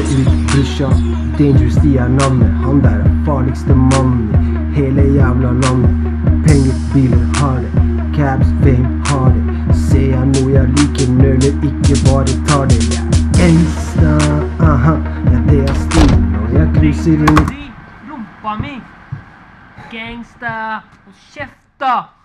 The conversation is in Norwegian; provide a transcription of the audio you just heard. ikke ut, brysja. Dangerous, de er navnet. Han der er farligste mannen i hele jævla landet. Penger, biler, harde. Cabs, fame, harde. Ser jeg noe jeg liker, nøler ikke, bare tar det. Jeg er ensta, aha. Ja, det er stilen, og jeg krysser inn. Rumpa mi, gangsta, og kjefta.